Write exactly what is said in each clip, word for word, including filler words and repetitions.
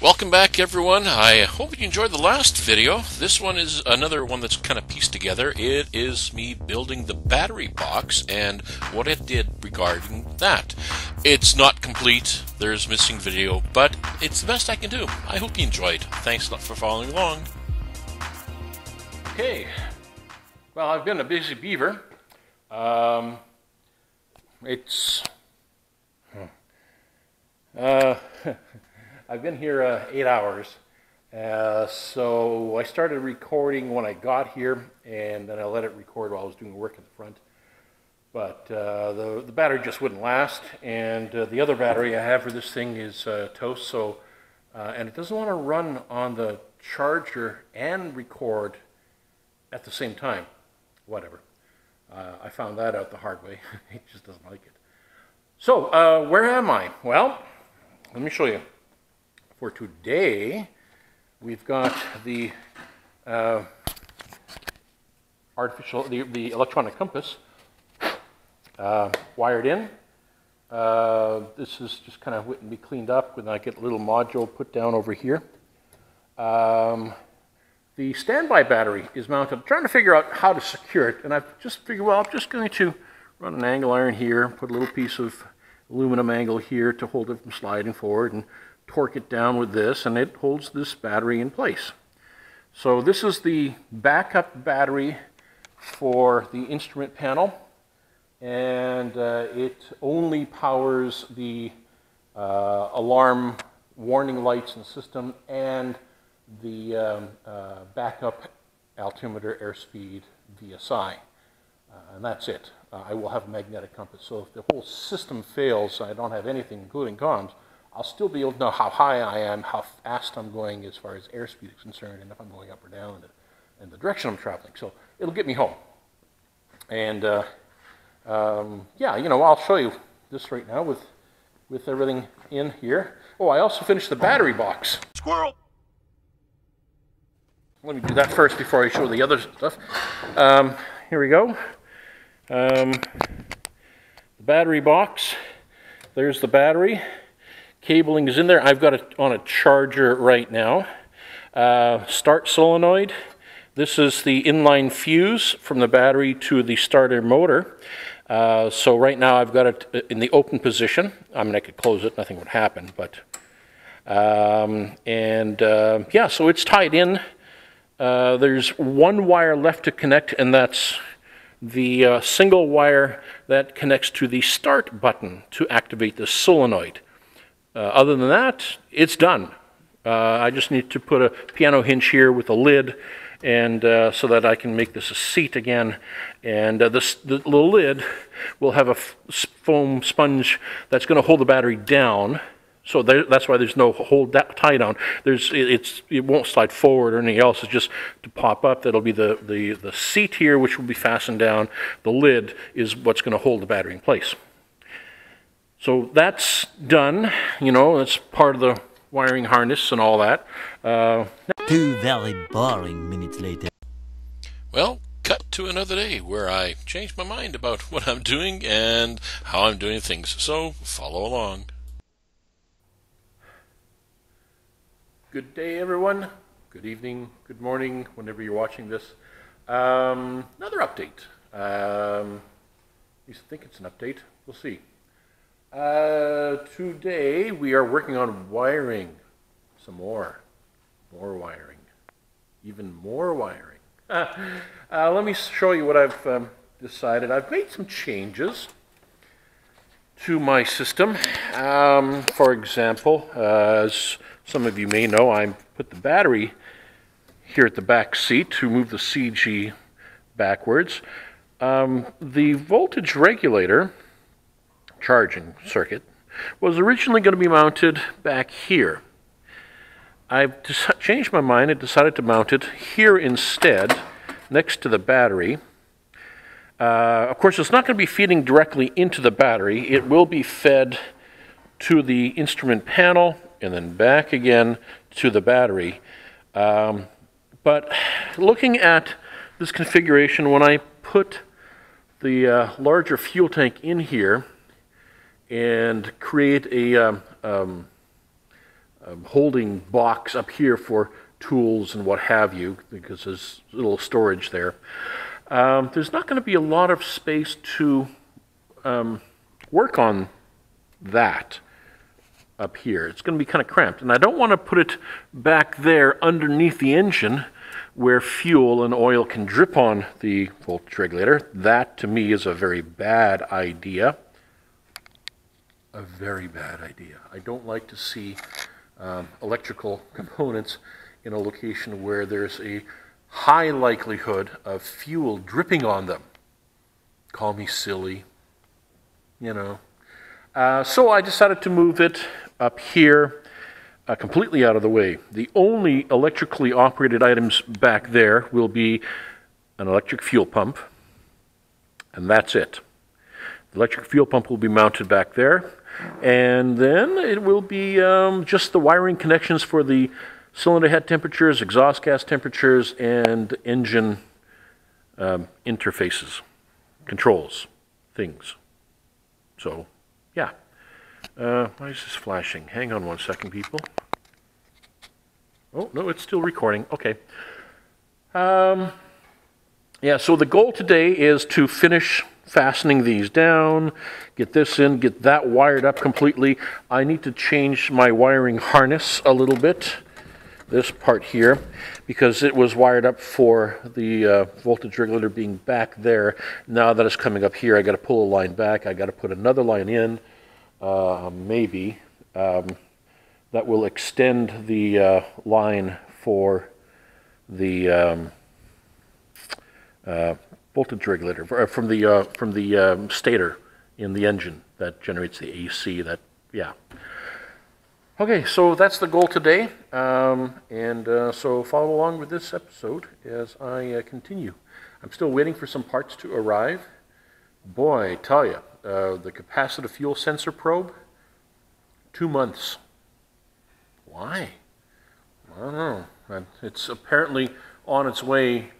Welcome back, everyone. I hope you enjoyed the last video. This one is another one that's kind of pieced together. It is me building the battery box and what it did regarding that. It's not complete. There's missing video, but it's the best I can do. I hope you enjoyed. Thanks a lot for following along. Okay. Well, I've been a busy beaver. Um, it's... Hmm. Uh... I've been here uh, eight hours, uh, so I started recording when I got here, and then I let it record while I was doing work at the front. But uh, the, the battery just wouldn't last, and uh, the other battery I have for this thing is uh, toast, so, uh, and it doesn't want to run on the charger and record at the same time. Whatever. Uh, I found that out the hard way. It just doesn't like it. So, uh, where am I? Well, let me show you. For today, we've got the uh, artificial, the, the electronic compass uh, wired in. Uh, this is just kind of waiting to be cleaned up when I get a little module put down over here. Um, the standby battery is mounted. I'm trying to figure out how to secure it, and I've just figured, well, I'm just going to run an angle iron here, put a little piece of aluminum angle here to hold it from sliding forward, and torque it down with this, and it holds this battery in place. So this is the backup battery for the instrument panel, and uh, it only powers the uh, alarm warning lights in the system and the um, uh, backup altimeter, airspeed, V S I, uh, and that's it. Uh, I will have a magnetic compass, so if the whole system fails, I don't have anything including comms, I'll still be able to know how high I am, how fast I'm going as far as airspeed is concerned, and if I'm going up or down, and the direction I'm traveling. So it'll get me home. And uh, um, yeah, you know, I'll show you this right now with with everything in here. Oh, I also finished the battery box. Squirrel. Let me do that first before I show the other stuff. Um, here we go. Um, the battery box. There's the battery. Cabling is in there. I've got it on a charger right now. Uh, start solenoid. This is the inline fuse from the battery to the starter motor. Uh, so right now I've got it in the open position. I mean, I could close it, nothing would happen, but... Um, and uh, yeah, so it's tied in. Uh, there's one wire left to connect, and that's the uh, single wire that connects to the start button to activate the solenoid. Uh, other than that, it's done. Uh, I just need to put a piano hinge here with a lid, and uh, so that I can make this a seat again. And uh, this, the, the lid will have a foam sponge that's going to hold the battery down. So there, that's why there's no hold that tie down. There's it, it's it won't slide forward or anything else. It's just to pop up. That'll be the the the seat here, which will be fastened down. The lid is what's going to hold the battery in place. So that's done, you know, that's part of the wiring harness and all that. Uh, Two very boring minutes later. Well, cut to another day where I changed my mind about what I'm doing and how I'm doing things. So follow along. Good day, everyone. Good evening, good morning, whenever you're watching this. Um, another update. Um, I think it's an update. We'll see. Uh, today we are working on wiring some more, more wiring, even more wiring. Uh, uh, let me show you what I've um, decided. I've made some changes to my system. Um, for example, uh, as some of you may know, I put the battery here at the back seat to move the C G backwards. Um, the voltage regulator charging circuit was originally going to be mounted back here. I've changed my mind and decided to mount it here instead, next to the battery. Uh, of course, it's not going to be feeding directly into the battery. It will be fed to the instrument panel and then back again to the battery. Um, but looking at this configuration, when I put the uh, larger fuel tank in here, and create a um, um, um, holding box up here for tools and what have you, because there's little storage there. Um, there's not going to be a lot of space to um, work on that up here. It's going to be kind of cramped, and I don't want to put it back there underneath the engine where fuel and oil can drip on the voltage regulator. That to me is a very bad idea. A very bad idea. I don't like to see um, electrical components in a location where there's a high likelihood of fuel dripping on them. Call me silly, you know. Uh, so I decided to move it up here, uh, completely out of the way. The only electrically operated items back there will be an electric fuel pump, and that's it. The electric fuel pump will be mounted back there, and then it will be um, just the wiring connections for the cylinder head temperatures, exhaust gas temperatures, and engine um, interfaces, controls, things. So, yeah. Uh, why is this flashing? Hang on one second, people. Oh, no, it's still recording. Okay. Um, yeah, so the goal today is to finish fastening these down, get this in, get that wired up completely. I need to change my wiring harness a little bit, this part here, because it was wired up for the uh, voltage regulator being back there. Now that it's coming up here, I got to pull a line back, I got to put another line in, uh, maybe, um, that will extend the uh, line for the um, uh, voltage regulator, from the, uh, from the um, stator in the engine that generates the A C, that, yeah. Okay, so that's the goal today, um, and uh, so follow along with this episode as I uh, continue. I'm still waiting for some parts to arrive. Boy, I tell you, uh, the capacitive fuel sensor probe, two months. Why? I don't know. It's apparently on its way,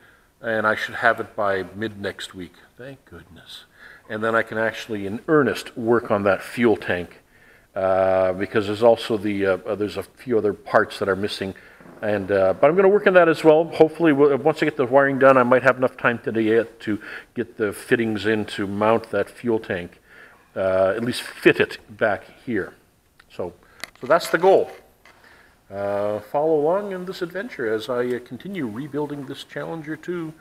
and I should have it by mid next week. Thank goodness. And then I can actually, in earnest, work on that fuel tank. Uh, because there's also the uh, there's a few other parts that are missing, and uh, but I'm going to work on that as well. Hopefully, we'll, once I get the wiring done, I might have enough time today to get the fittings in to mount that fuel tank, uh, at least fit it back here. So, so that's the goal. Uh, follow along in this adventure as I uh, continue rebuilding this Challenger two,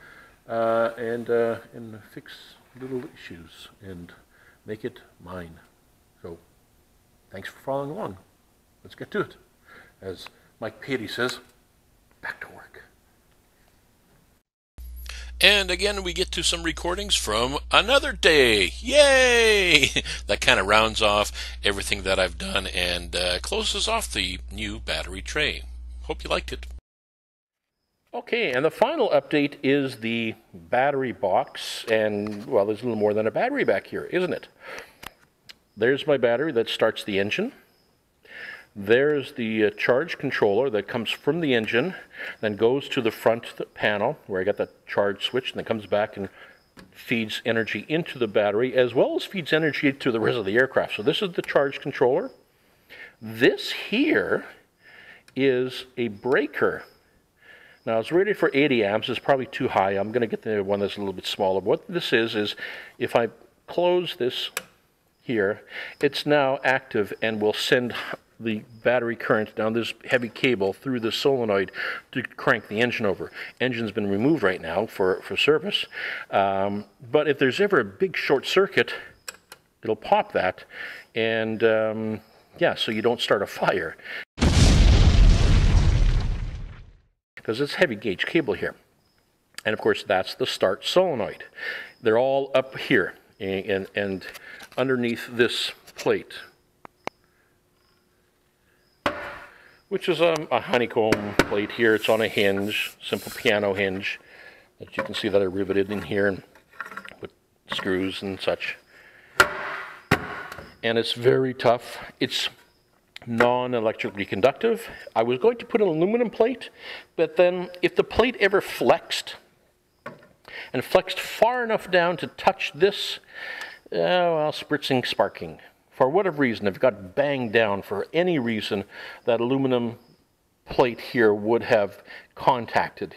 uh, and uh, and fix little issues and make it mine. So. Thanks for following along. Let's get to it. As Mike Patey says, back to work. And again, we get to some recordings from another day. Yay! That kind of rounds off everything that I've done and uh, closes off the new battery tray. Hope you liked it. Okay, and the final update is the battery box. And, well, there's a little more than a battery back here, isn't it? There's my battery that starts the engine. There's the uh, charge controller that comes from the engine, then goes to the front panel where I got the charge switch, and then comes back and feeds energy into the battery, as well as feeds energy to the rest of the aircraft. So this is the charge controller. This here is a breaker. Now, it's rated for eighty amps. It's probably too high. I'm going to get the one that's a little bit smaller. What this is is if I close this here, it's now active and will send the battery current down this heavy cable through the solenoid to crank the engine over. Engine's been removed right now for, for service, um, but if there's ever a big short circuit, it'll pop that, and um, yeah, so you don't start a fire. Because it's heavy gauge cable here. And of course, that's the start solenoid. They're all up here. And, and underneath this plate, which is a, a honeycomb plate here. It's on a hinge, simple piano hinge, that you can see that I riveted in here and put screws and such. And it's very tough. It's non-electrically conductive. I was going to put an aluminum plate, but then if the plate ever flexed, and flexed far enough down to touch this, uh, well, spritzing, sparking, for whatever reason, if it got banged down for any reason, that aluminum plate here would have contacted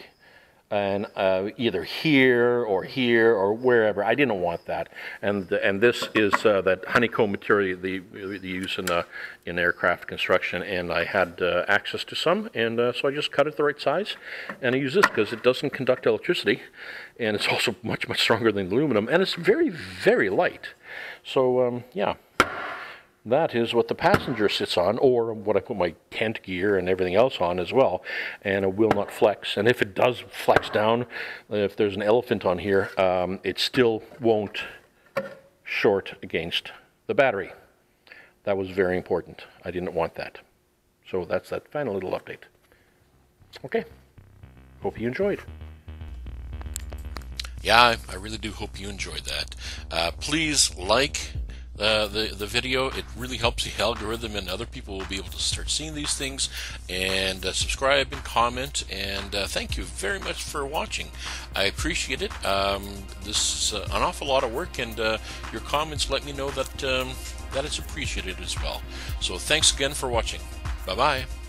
and uh, either here or here or wherever. I didn't want that. And and this is uh, that honeycomb material they, they use in uh, in aircraft construction. And I had uh, access to some, and uh, so I just cut it the right size. And I use this because it doesn't conduct electricity, and it's also much much stronger than aluminum, and it's very very light. So um, yeah. That is what the passenger sits on, or what I put my tent gear and everything else on as well, and it will not flex. And if it does flex down, if there's an elephant on here, um, it still won't short against the battery. That was very important. I didn't want that. So that's that final little update. Okay, hope you enjoyed. Yeah, I really do hope you enjoyed that. Uh, please like Uh, the, the video. It really helps the algorithm, and other people will be able to start seeing these things, and uh, subscribe and comment, and uh, thank you very much for watching. I appreciate it. Um, this is uh, an awful lot of work, and uh, your comments let me know that, um, that it's appreciated as well. So thanks again for watching. Bye-bye.